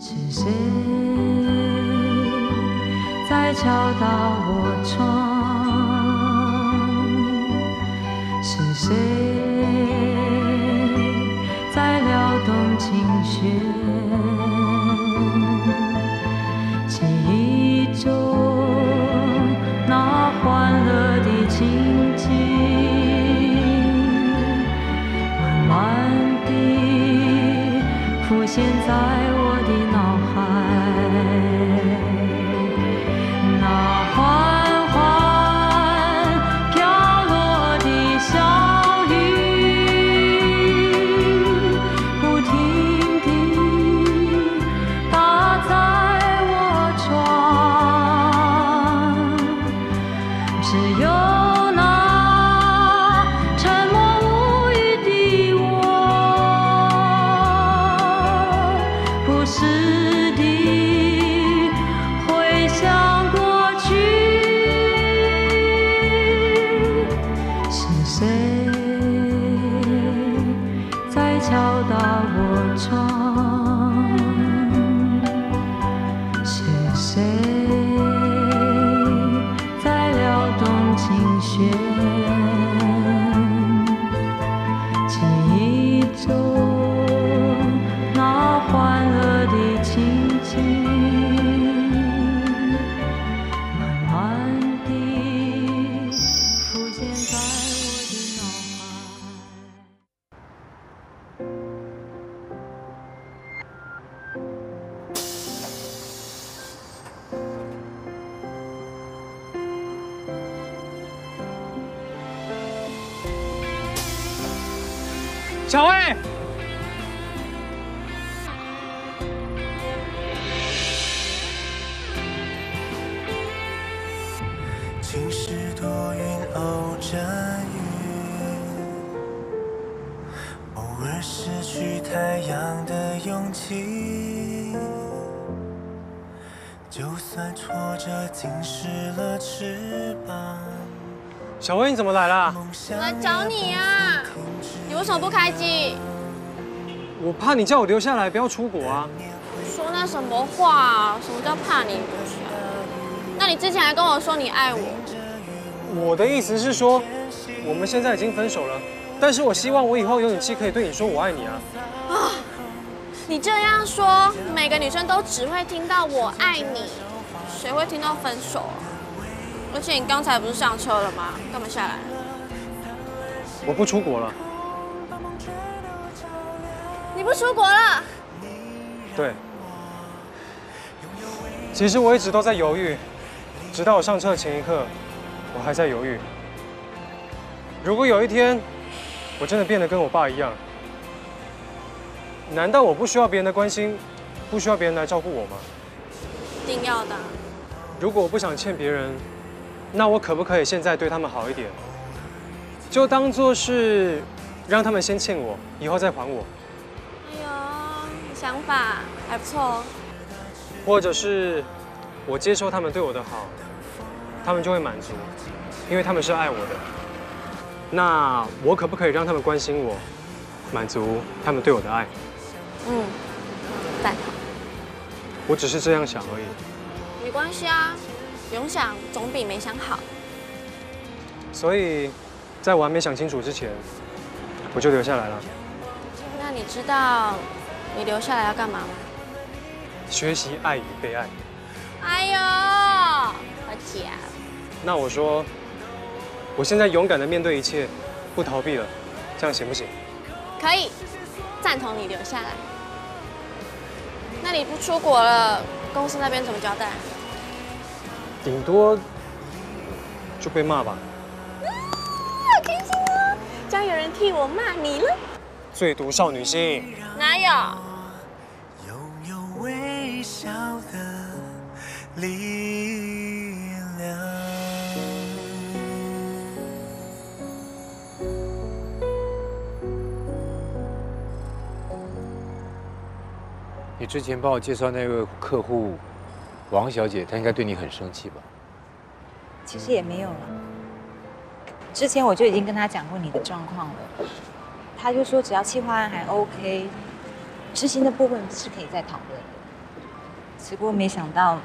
是谁在敲打我窗？是谁在撩动琴弦？记忆中那欢乐的情景，慢慢地浮现在我的。 小魏，晴时多云偶阵雨，偶尔失去太阳的勇气。就算挫折浸湿了翅膀。小魏，你怎么来了？我来找你呀。 你为什么不开机？我怕你叫我留下来，不要出国啊！说那什么话啊？什么叫怕你不是啊？那你之前还跟我说你爱我。我的意思是说，我们现在已经分手了，但是我希望我以后有勇气可以对你说我爱你啊！啊，你这样说，每个女生都只会听到我爱你，谁会听到分手啊？而且你刚才不是上车了吗？干嘛下来？我不出国了。 你不出国了？对。其实我一直都在犹豫，直到我上车前一刻，我还在犹豫。如果有一天我真的变得跟我爸一样，难道我不需要别人的关心，不需要别人来照顾我吗？一定要的。如果我不想欠别人，那我可不可以现在对他们好一点？就当做是让他们先欠我，以后再还我。 想法还不错哦，或者是我接受他们对我的好，他们就会满足，因为他们是爱我的。那我可不可以让他们关心我，满足他们对我的爱？嗯，赞同。我只是这样想而已。没关系啊，不用想总比没想好。所以，在我还没想清楚之前，我就留下来了。那你知道？ 你留下来要干嘛？学习爱与被爱。哎呦，好假！那我说，我现在勇敢的面对一切，不逃避了，这样行不行？可以，赞同你留下来。那你不出国了，公司那边怎么交代？顶多就被骂吧。啊，好开心哦！将有人替我骂你了。最毒少女心。 哪有？拥有微笑的力量。你之前帮我介绍那位客户王小姐，她应该对你很生气吧？其实也没有了。之前我就已经跟她讲过你的状况了，她就说只要企划案还 OK。 执行的部分是可以再讨论的。只不过没想到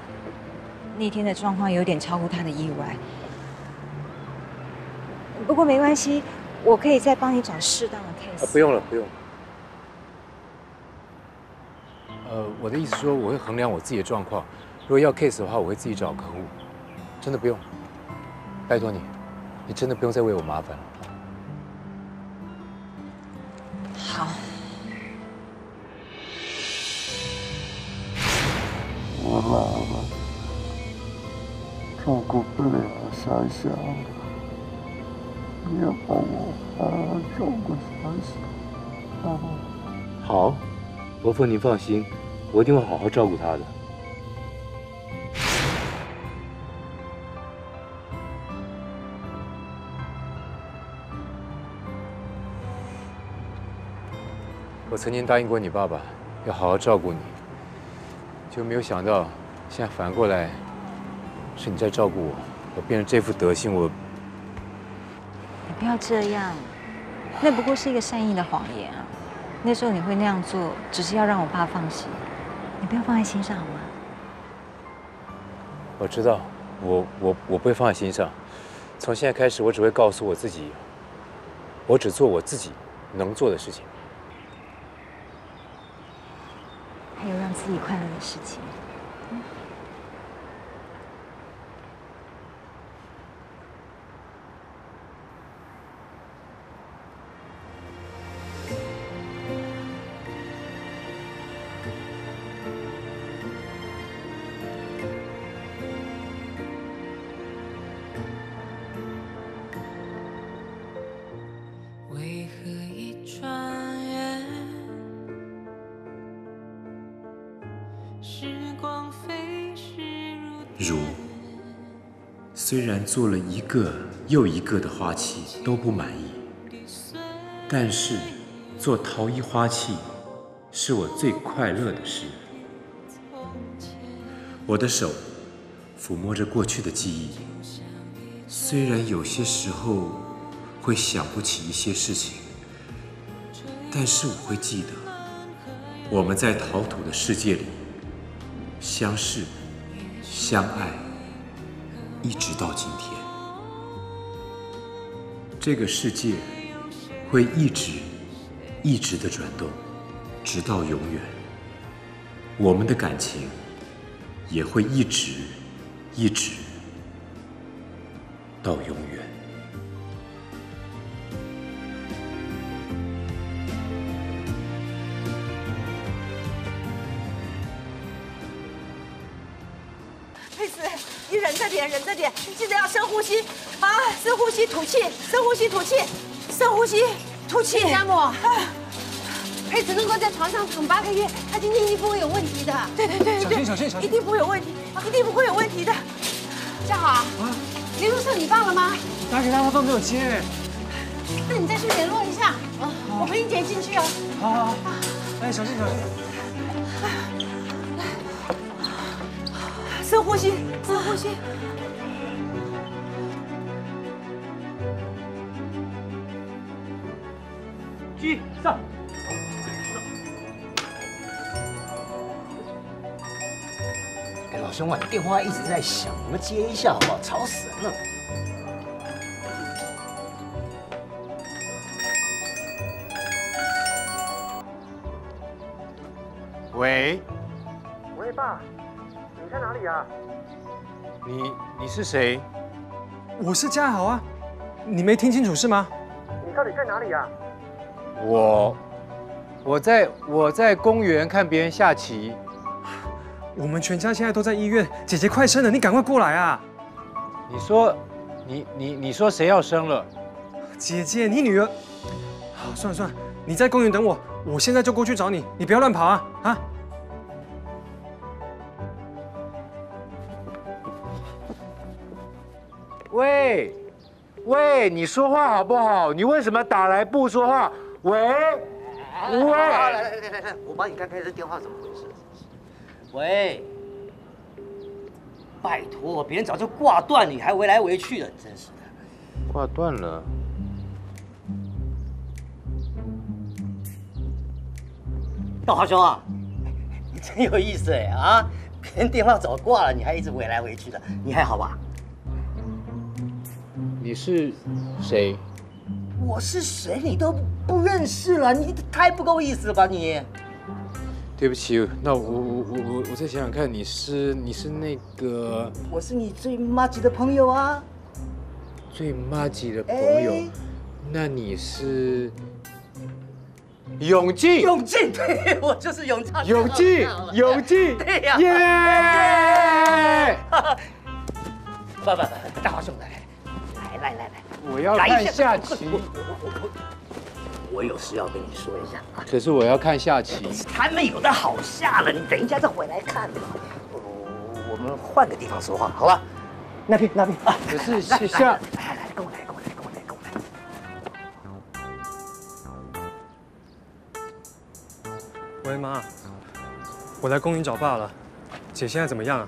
那天的状况有点超乎他的意外。不过没关系，我可以再帮你找适当的 case。不用了，不用了。我的意思说，我会衡量我自己的状况，如果要 case 的话，我会自己找客户。真的不用，拜托你，你真的不用再为我麻烦了。 好。我老了，照顾不了小小，你要帮我好好照顾小小，好吗？好，伯父您放心，我一定会好好照顾他的。我曾经答应过你爸爸，要好好照顾你，就没有想到，现在反过来，是你在照顾我，我变成这副德行，我……你不要这样，那不过是一个善意的谎言啊。那时候你会那样做，只是要让我爸放心，你不要放在心上好吗？我知道，我不会放在心上。从现在开始，我只会告诉我自己，我只做我自己能做的事情。 还有让自己快乐的事情。为何一转？ 如虽然做了一个又一个的花器都不满意，但是做陶艺花器是我最快乐的事。我的手抚摸着过去的记忆，虽然有些时候会想不起一些事情，但是我会记得我们在陶土的世界里相识。 相爱，一直到今天。这个世界会一直、一直的转动，直到永远。我们的感情也会一直、一直到永远。 忍着点，记得要深呼吸啊！深呼吸，吐气，深呼吸，吐气，深呼吸，吐气。家母，佩子能够在床上躺8个月，她今天一定不会有问题的。对对对对，小心小心，一定不会有问题，一定不会有问题的。家豪，啊，联络上你爸了吗？打给他，他都没有接。那你再去联络一下，我陪你姐进去哦。好好好，哎，小心小心。 深呼吸，深呼吸。举上。哎，老兄啊，电话一直在响，你们接一下好不好？吵死人了。喂。喂，爸。 在哪里啊？你是谁？我是家豪啊，你没听清楚是吗？你到底在哪里啊？我在公园看别人下棋。我们全家现在都在医院，姐姐快生了，你赶快过来啊！你说谁要生了？姐姐，你女儿。好，算了算了，你在公园等我，我现在就过去找你，你不要乱跑啊啊！ 喂，喂，你说话好不好？你为什么打来不说话？喂，喂，来来来来，我帮你看看这电话怎么回事。喂，拜托，别人早就挂断，你还围来围去的，真是的。挂断了。道豪兄啊，你真有意思哎啊！别人电话早挂了，你还一直回来回去的，你还好吧？你是谁？我是谁你都不认识了，你太不够意思了吧你！对不起，那我再想想看，你是那个？我是你最麻吉的朋友啊。最麻吉的朋友，哎、那你是？ 永靖，永靖，对我就是永靖，永靖，永靖，对呀，耶！不，大华兄弟，来，我要看下棋。我有事要跟你说一下啊。可是我要看下棋。他们有的好下了，你等一下再回来看吧。我们换个地方说话，好吧？那边啊。可是下。 喂妈，我来公园找爸了，姐现在怎么样啊？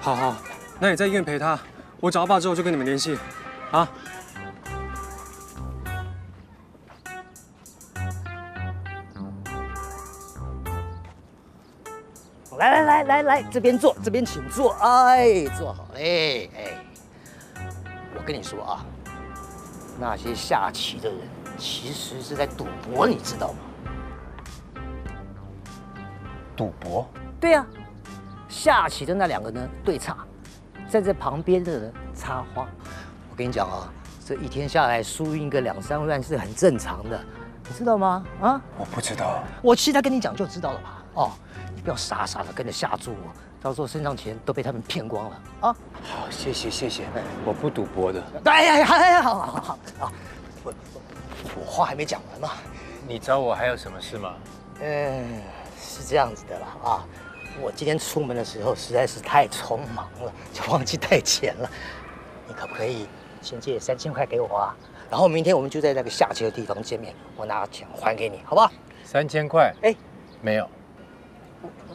好，那你在医院陪她，我找到爸之后就跟你们联系，啊？来，这边请坐，哎，坐好，哎，我跟你说啊，那些下棋的人其实是在赌博，你知道吗？ 赌博？对呀、啊，下棋的那两个呢对插，站在旁边的人插花。我跟你讲啊，这一天下来输赢个2、3万是很正常的，你知道吗？啊？我不知道。我现在跟你讲就知道了吧？哦，你不要傻的跟着下注，到时候身上钱都被他们骗光了啊！好，谢谢，我不赌博的。哎呀，好，我话还没讲完嘛。你找我还有什么事吗？是这样子的啦啊！我今天出门的时候实在是太匆忙了，就忘记带钱了。你可不可以先借3000块给我啊？然后明天我们就在那个下棋的地方见面，我拿钱还给你，好不好？3000块？哎，没有。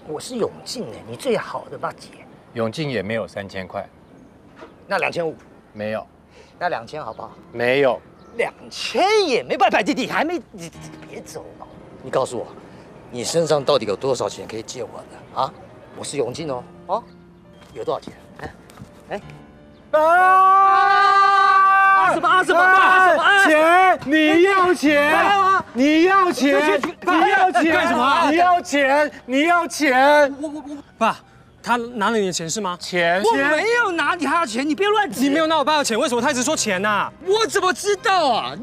我是永靖哎，你最好的吧姐。永靖也没有3000块。那2500？没有。那2000好不好？没有。2000也没办法，弟弟还没，你别走了。你告诉我。 你身上到底有多少钱可以借我的啊？我是永靖哦，啊，有多少钱？哎，什么？钱！你要钱！你要钱！干什么？你要钱！我，爸，他拿了你的钱是吗？钱！我没有拿你他的钱，你别乱指！你没有拿我爸的钱，为什么他一直说钱呢？我怎么知道啊？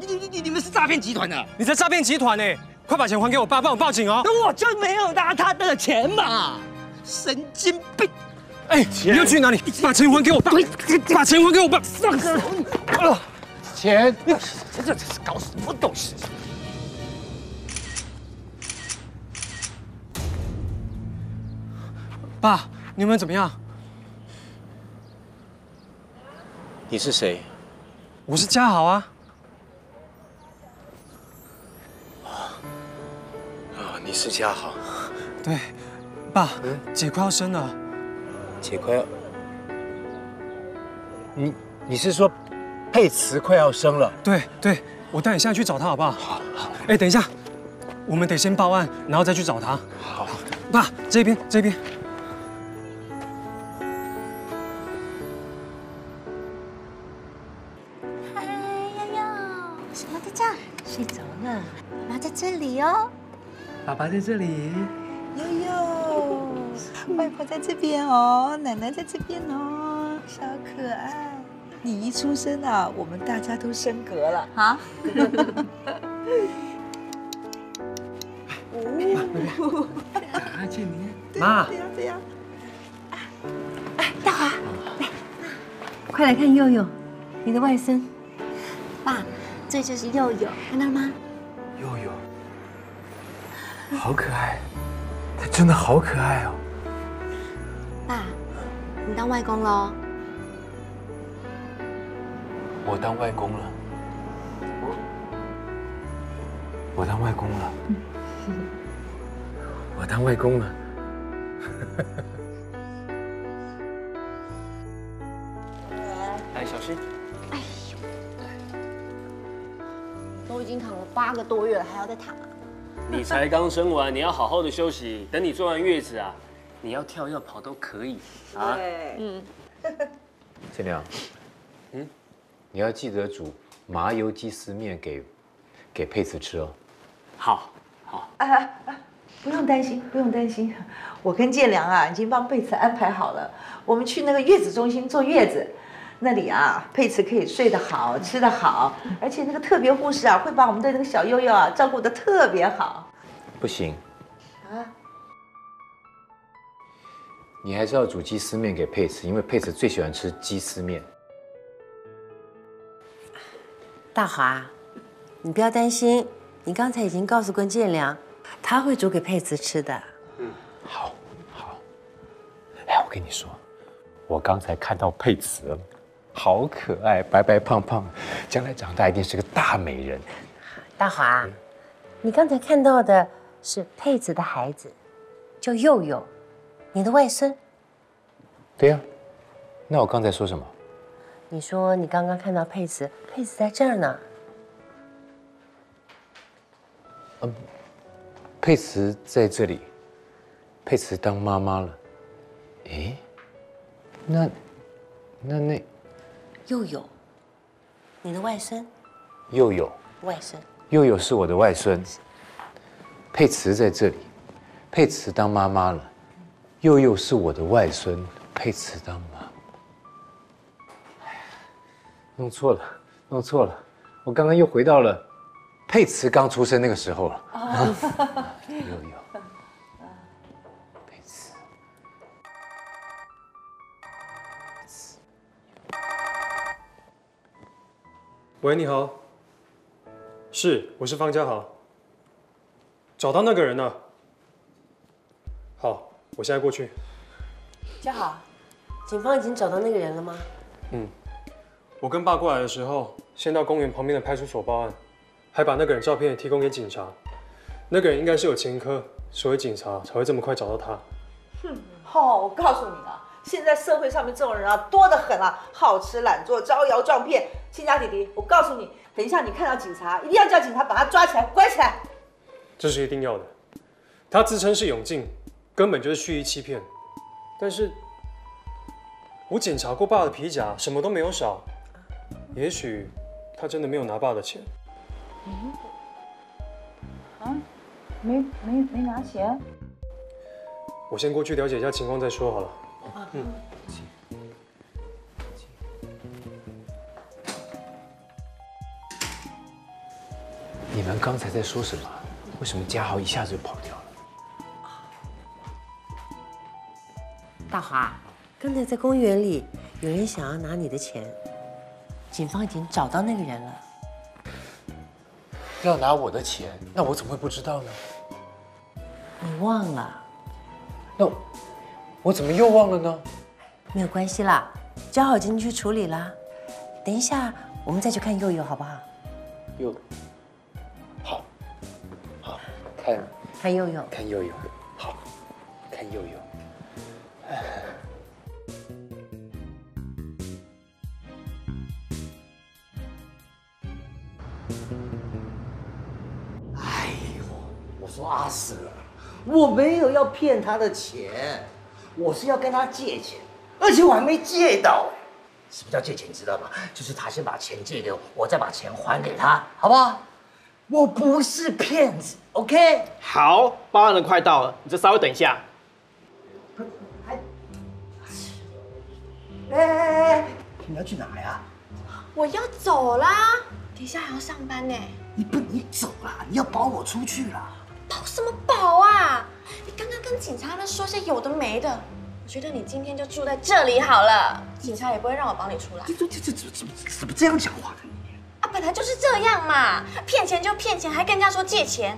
你们是诈骗集团的！你在诈骗集团呢？ 快把钱还给我爸，帮我报警哦！那我就没有拿他的钱嘛，神经病！哎，你要去哪里？把钱还给我爸！把钱还给我爸！上手！钱！这是搞什么东西？爸，你们怎么样？你是谁？我是嘉豪啊。 你是嘉豪，对，爸，姐快要生了，姐快要，你是说佩慈快要生了？对，我带你现在去找她好不好？好。哎，等一下，我们得先报案，然后再去找她。好，爸，这边。 爸爸在这里，悠悠，外婆在这边哦，奶奶在这边哦，小可爱。你一出生啊，我们大家都升格了啊！哦，阿健，你看，妈，对呀。哎，大华，来，快来看悠悠，你的外甥。爸，这就是悠悠，看到了吗？悠悠。 好可爱，他真的好可爱哦！爸，你当外公喽？我当外公了。我当外公了。来，小心！哎呦，都已经躺了8个多月了，还要再躺。 你才刚生完，你要好好的休息。等你坐完月子啊，你要跳要跑都可以啊。对，嗯。建良，嗯，你要记得煮麻油鸡丝面给佩慈吃哦。好，好。不用担心，不用担心。我跟建良啊，已经帮佩慈安排好了，我们去那个月子中心坐月子。 那里啊，佩慈可以睡得好，吃得好，而且那个特别护士啊，会把我们的那个小悠悠啊照顾得特别好。不行，啊，你还是要煮鸡丝面给佩慈，因为佩慈最喜欢吃鸡丝面。大华，你不要担心，你刚才已经告诉过建良，他会煮给佩慈吃的。嗯，好，好。哎，我跟你说，我刚才看到佩慈了。 好可爱，白白胖胖，将来长大一定是个大美人。大华，你刚才看到的是佩子的孩子，叫佑佑，你的外孙。对呀，那我刚才说什么？你说你刚刚看到佩子，佩子在这儿呢。嗯，佩子在这里，佩子当妈妈了。诶，那。 佑佑，你的外孙。佑佑，外孙。佑佑是我的外孙。佩慈在这里，佩慈当妈妈了。佑佑是我的外孙，佩慈当妈妈。弄错了，弄错了，我刚刚又回到了佩慈刚出生那个时候了。佑佑，佩慈。 喂，你好。是，我是方家豪。找到那个人了。好，我现在过去。家豪，警方已经找到那个人了吗？嗯，我跟爸过来的时候，先到公园旁边的派出所报案，还把那个人照片提供给警察。那个人应该是有前科，所以警察才会这么快找到他。哼，好，我告诉你啊，现在社会上面这种人啊多得很啊，好吃懒做，招摇撞骗。 亲家弟弟，我告诉你，等一下你看到警察，一定要叫警察把他抓起来，关起来。这是一定要的。他自称是永靖，根本就是蓄意欺骗。但是，我检查过爸的皮夹，什么都没有少。也许他真的没有拿爸的钱。嗯？啊？没拿钱？我先过去了解一下情况再说好了。嗯。 你们刚才在说什么？为什么家豪一下子就跑掉了？大华，刚才在公园里有人想要拿你的钱，警方已经找到那个人了。要拿我的钱，那我怎么会不知道呢？你忘了？那我怎么又忘了呢？没有关系啦，家豪已经去处理啦。等一下我们再去看佑佑好不好？佑。 看佑佑，看佑佑，好，看佑佑。哎呦，我说阿 Sir， 我没有要骗他的钱，我是要跟他借钱，而且我还没借到。什么叫借钱？你知道吗？就是他先把钱借给我，我再把钱还给他，好不好？ 我不是骗子 ，OK？ 好，报案人快到了，你就稍微等一下。哎，你要去哪呀？我要走啦，等一下还要上班呢。你走啦，你要保我出去啦。保什么保啊？你刚刚跟警察那说些有的没的，我觉得你今天就住在这里好了，警察也不会让我保你出来。怎么这样讲话的？ 本来就是这样嘛，骗钱就骗钱，还跟人家说借钱。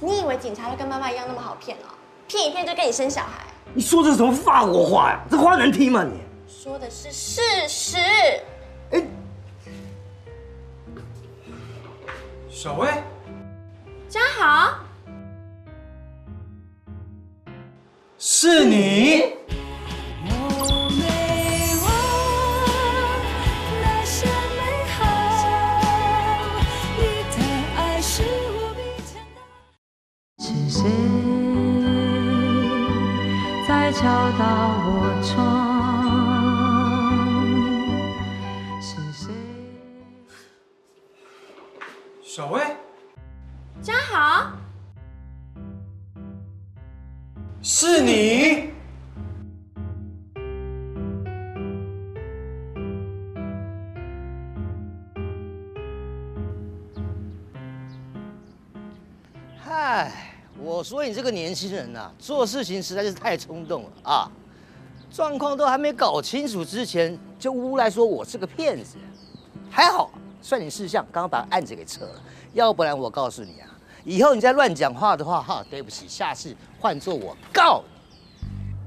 你以为警察就跟妈妈一样那么好骗哦？骗一骗就跟你生小孩？你说的是什么法国话呀？这话能听吗你？说的是事实。哎，小薇，家豪，是你。 是谁在快敲打我窗，是谁？小薇，家豪，是你。 我说你这个年轻人呐，做事情实在是太冲动了啊！状况都还没搞清楚之前，就诬赖说我是个骗子。还好，算你识相，刚刚把案子给撤了。要不然我告诉你啊，以后你再乱讲话的话，哈，对不起，下次换做我告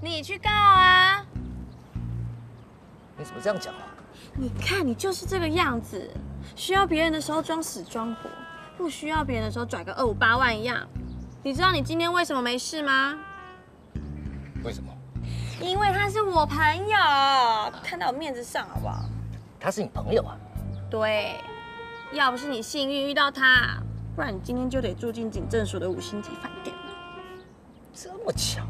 你，你去告啊！你怎么这样讲啊？你看你就是这个样子，需要别人的时候装死装活，不需要别人的时候拽个258万一样。 你知道你今天为什么没事吗？为什么？因为他是我朋友，看到我面子上好不好？他是你朋友啊？对，要不是你幸运遇到他，不然你今天就得住进警政署的5星级饭店。这么巧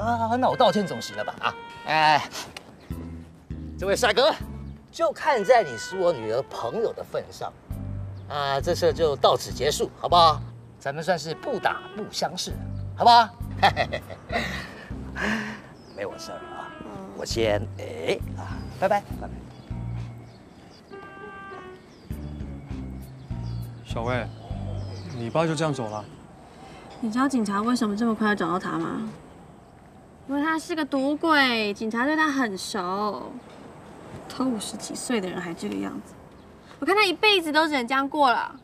啊？那我道歉总行了吧？啊，哎，这位帅哥，就看在你是我女儿朋友的份上，啊，这事就到此结束，好不好？ 咱们算是不打不相识，好不好？没我事儿啊，我先哎啊，拜拜拜拜。小薇，你爸就这样走了？你知道警察为什么这么快就找到他吗？因为他是个赌鬼，警察对他很熟。都50几岁的人还这个样子，我看他一辈子都只能这样过了。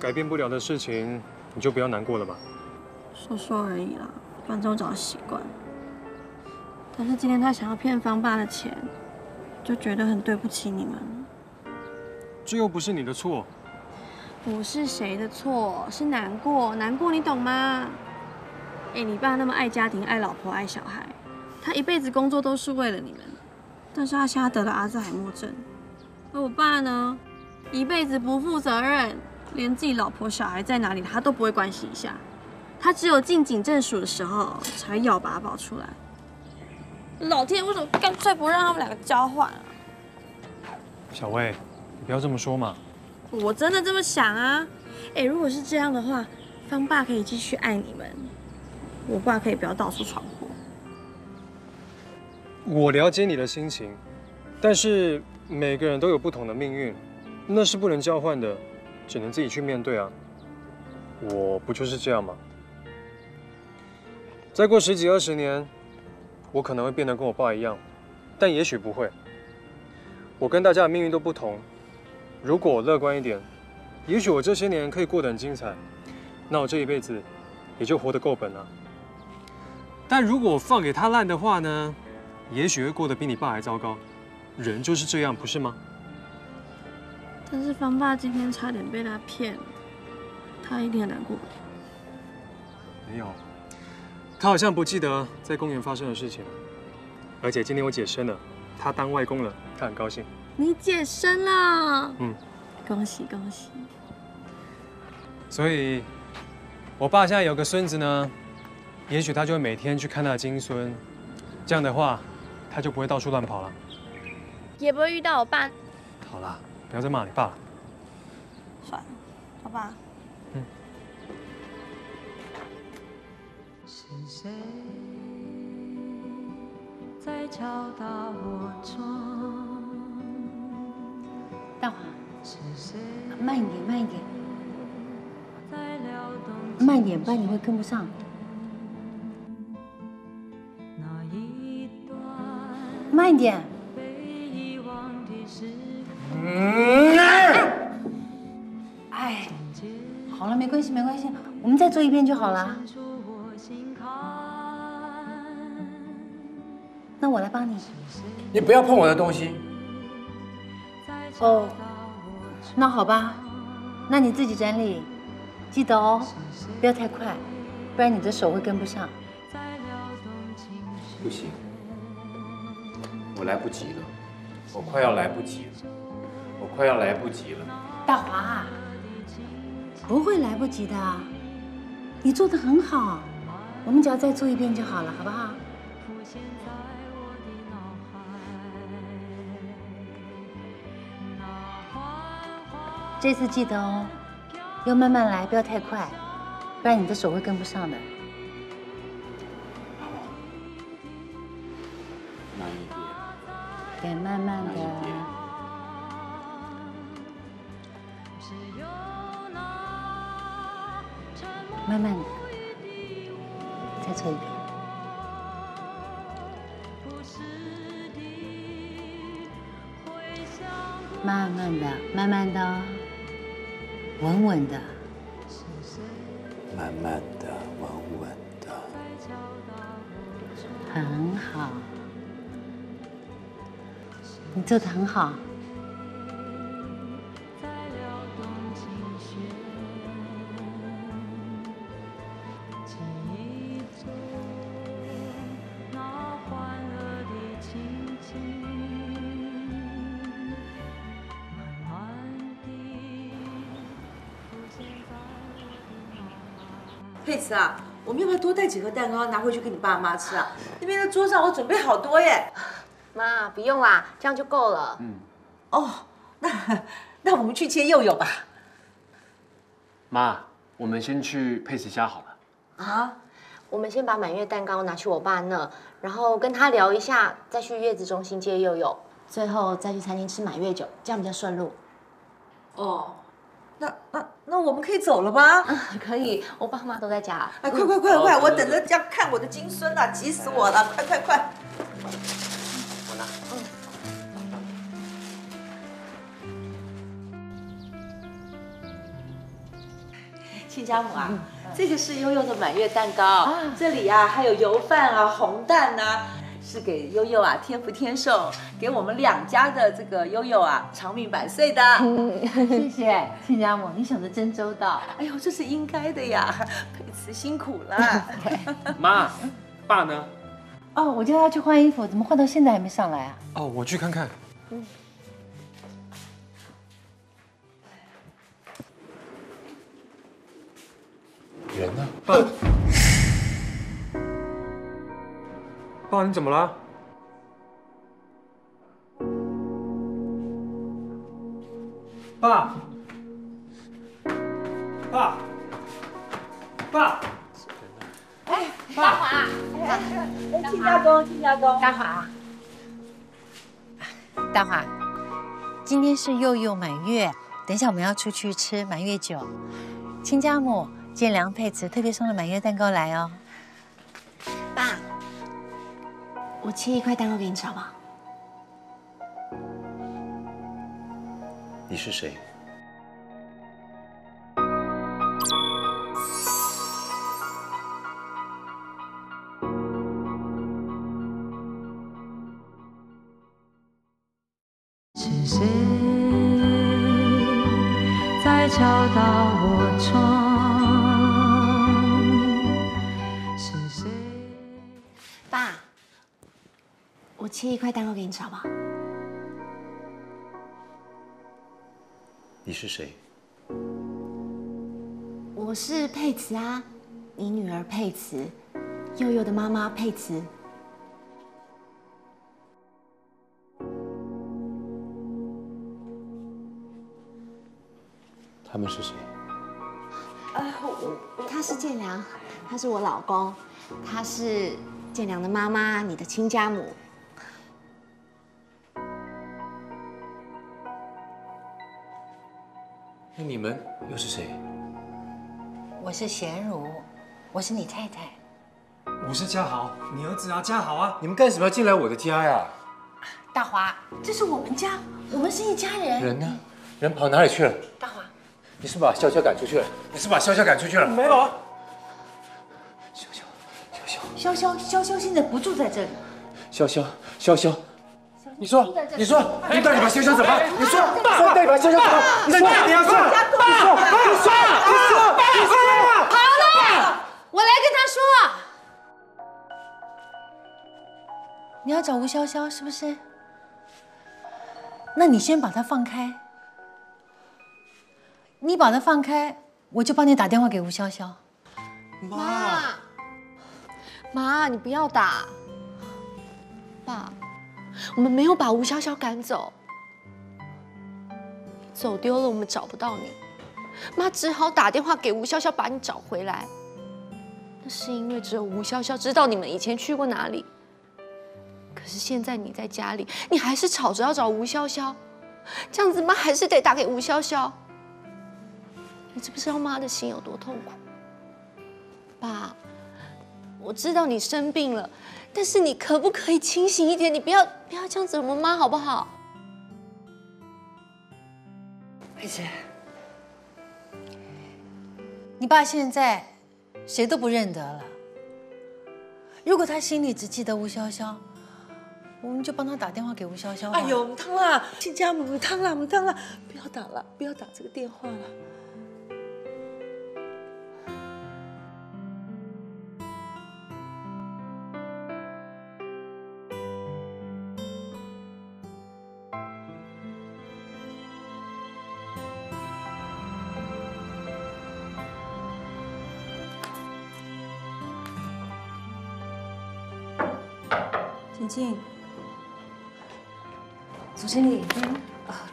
改变不了的事情，你就不要难过了吧。说说而已啦，反正我早习惯。但是今天他想要骗方爸的钱，就觉得很对不起你们。这又不是你的错。不是谁的错，是难过，难过，你懂吗？哎，你爸那么爱家庭、爱老婆、爱小孩，他一辈子工作都是为了你们。但是他现在得了阿兹海默症，而我爸呢，一辈子不负责任。 连自己老婆小孩在哪里，他都不会关心一下。他只有进警政署的时候，才要把他保出来。老天，为什么干脆不让他们两个交换啊？小薇，你不要这么说嘛。我真的这么想啊。哎，如果是这样的话，方爸可以继续爱你们，我爸可以不要到处闯祸。我了解你的心情，但是每个人都有不同的命运，那是不能交换的。 只能自己去面对啊！我不就是这样吗？再过10几20年，我可能会变得跟我爸一样，但也许不会。我跟大家的命运都不同。如果我乐观一点，也许我这些年可以过得很精彩，那我这一辈子也就活得够本了。但如果我放给他烂的话呢？也许会过得比你爸还糟糕。人就是这样，不是吗？ 但是方爸今天差点被他骗，他一定很难过。没有，他好像不记得在公园发生的事情。而且今天我姐生了，他当外公了，他很高兴。你姐生了？嗯，恭喜恭喜。所以，我爸现在有个孙子呢，也许他就会每天去看他的金孙，这样的话，他就不会到处乱跑了，也不会遇到我爸。好啦。 不要再骂你爸了。算了，好吧。嗯。是谁在敲打我窗？大华，是谁？慢一点，慢一点。慢一点，不然你会跟不上。 慢一点。 哎，好了，没关系，没关系，我们再做一遍就好了。那我来帮你。你不要碰我的东西。哦，那好吧，那你自己整理，记得哦，不要太快，不然你的手会跟不上。不行，我来不及了，我快要来不及了。 我快要来不及了，大华，不会来不及的，你做得很好，我们只要再做一遍就好了，好不好？这次记得哦，要慢慢来，不要太快，不然你的手会跟不上的。好，慢一点。对，慢慢的。慢一点。 慢慢的，再做一遍。慢慢的，慢慢的、哦，稳稳的。慢慢的，稳稳的。很好，你做的很好。 佩慈啊，我们要不要多带几盒蛋糕拿回去给你爸妈吃啊？那边的桌上我准备好多耶。妈，不用啦，这样就够了。嗯。哦，那我们去接佑佑吧。妈，我们先去佩慈家好了。啊？我们先把满月蛋糕拿去我爸那，然后跟他聊一下，再去月子中心接佑佑，最后再去餐厅吃满月酒，这样比较顺路。哦。 那我们可以走了吧？可以，我爸妈都在家。哎，快！我等着要看我的金孙了，急死我了！快！我拿。亲家母啊，这个是悠悠的满月蛋糕，这里啊还有油饭啊、红蛋呐，是给悠悠啊添福添寿，给我们两家的这个悠悠啊长命百岁的。 谢谢亲家母，你想的真周到。哎呦，这是应该的呀，佩慈辛苦了。妈，爸呢？哦，我就要去换衣服，怎么换到现在还没上来啊？哦，我去看看。嗯。人呢？爸。爸，你怎么了？ 爸，哎，大华，哎，亲家公，大华，今天是佑佑满月，等一下我们要出去吃满月酒，亲家母见梁佩慈特别送了满月蛋糕来哦。爸，我切一块蛋糕给你吃好不好？ 你是谁？是谁在敲打我窗？是谁？爸，我切一块蛋糕给你吃好不好？ 你是谁？我是佩慈啊，你女儿佩慈，佑佑的妈妈佩慈。他们是谁？他是建良，他是我老公，他是建良的妈妈，你的亲家母。 那你们又是谁？我是贤如，我是你太太。我是嘉豪，你儿子啊，嘉豪啊，你们干什么要进来我的家呀？大华，这是我们家，我们是一家人。人呢？人跑哪里去了？大华，你是把潇潇赶出去了？没有啊。潇潇现在不住在这里。潇潇。 你说，你到底把潇潇怎么了？你说，到底把潇潇怎么了？你说，好了，我来跟他说，你要找吴潇潇是不是？那你先把他放开，你把他放开，我就帮你打电话给吴潇潇。妈，妈，你不要打。爸，我们没有把吴小小赶走，走丢了我们找不到你，妈只好打电话给吴小小把你找回来。那是因为只有吴小小知道你们以前去过哪里。可是现在你在家里，你还是吵着要找吴小小，这样子妈还是得打给吴小小。你知不知道妈的心有多痛苦？爸。 我知道你生病了，但是你可不可以清醒一点？你不要这样子，我们妈好不好？佩姐，你爸现在谁都不认得了。如果他心里只记得吴潇潇，我们就帮他打电话给吴潇潇。哎呦，母汤啦，亲家母汤啦，母汤啦，不要打了，不要打这个电话了。 请进。总经理，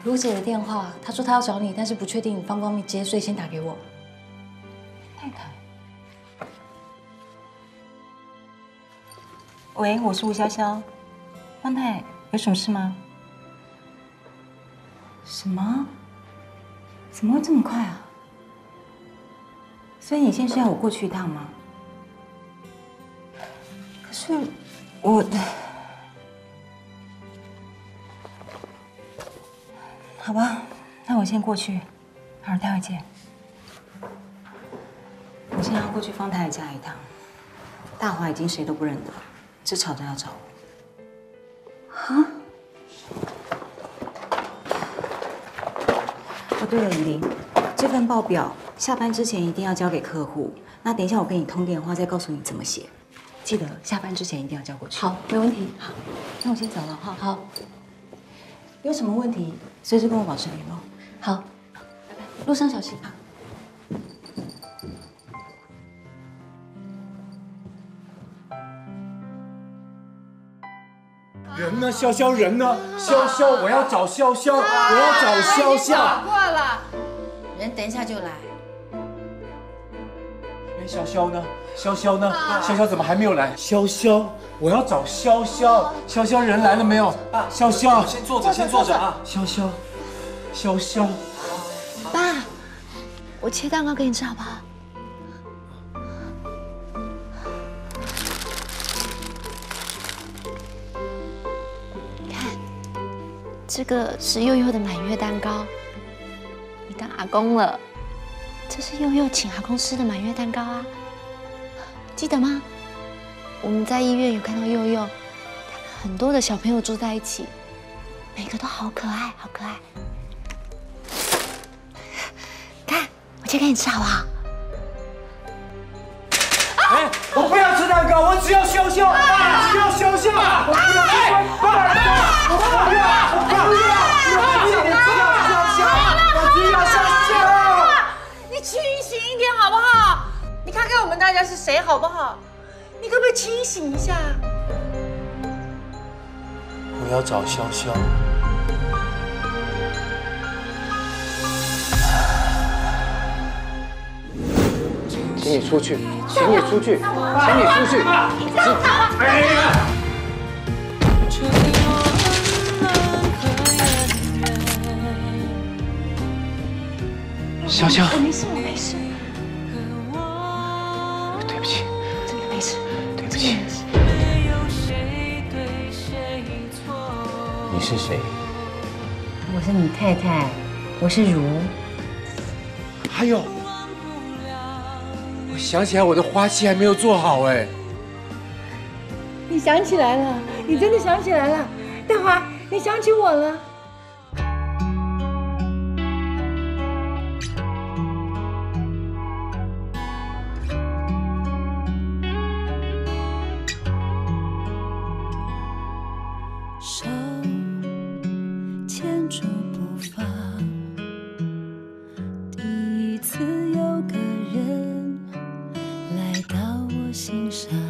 卢姐的电话，她说她要找你，但是不确定你方不方便接，所以先打给我。太太，喂，我是吴潇潇。方太，有什么事吗？什么？怎么会这么快啊？所以你现在是要我过去一趟吗？可是我。 好吧，那我先过去，好，待会见。我现在要过去方太太家一趟，大华已经谁都不认得，只吵着要找我。啊？哦，对了，雨玲，这份报表下班之前一定要交给客户。那等一下我跟你通电话，再告诉你怎么写。记得下班之前一定要交过去。好，没问题。好，那我先走了哈。好。 有什么问题，随时跟我保持联络。好，拜拜，路上小心啊！人呢？潇潇人呢？潇潇，我要找潇潇，我要找潇潇。过了，人等一下就来。哎，潇潇呢？潇潇呢？潇潇怎么还没有来？潇潇。 我要找潇潇，潇潇人来了没有？爸，潇潇，先坐着，先坐着啊！潇潇，潇潇，爸，我切蛋糕给你吃好不好？看，这个是佑佑的满月蛋糕，你当阿公了。这是佑佑请阿公吃的满月蛋糕啊，记得吗？ 我们在医院有看到佑佑，他们很多的小朋友住在一起，每个都好可爱，好可爱。看，我切给你吃好不好？哎，我不要吃蛋糕，我只要潇潇，只要潇潇，我不要，我不要，你清醒一点好不好？你看看我们大家是谁好不好？ 你可不可以清醒一下？我要找潇潇。请你出去，请你出去，请你出去！哎呀！潇潇，我没事，我没事。对不起，真的没事。 你是谁？我是你太太，我是如。还有，我想起来我的花期还没有做好哎。你想起来了，你真的想起来了，大华，你想起我了。 心上。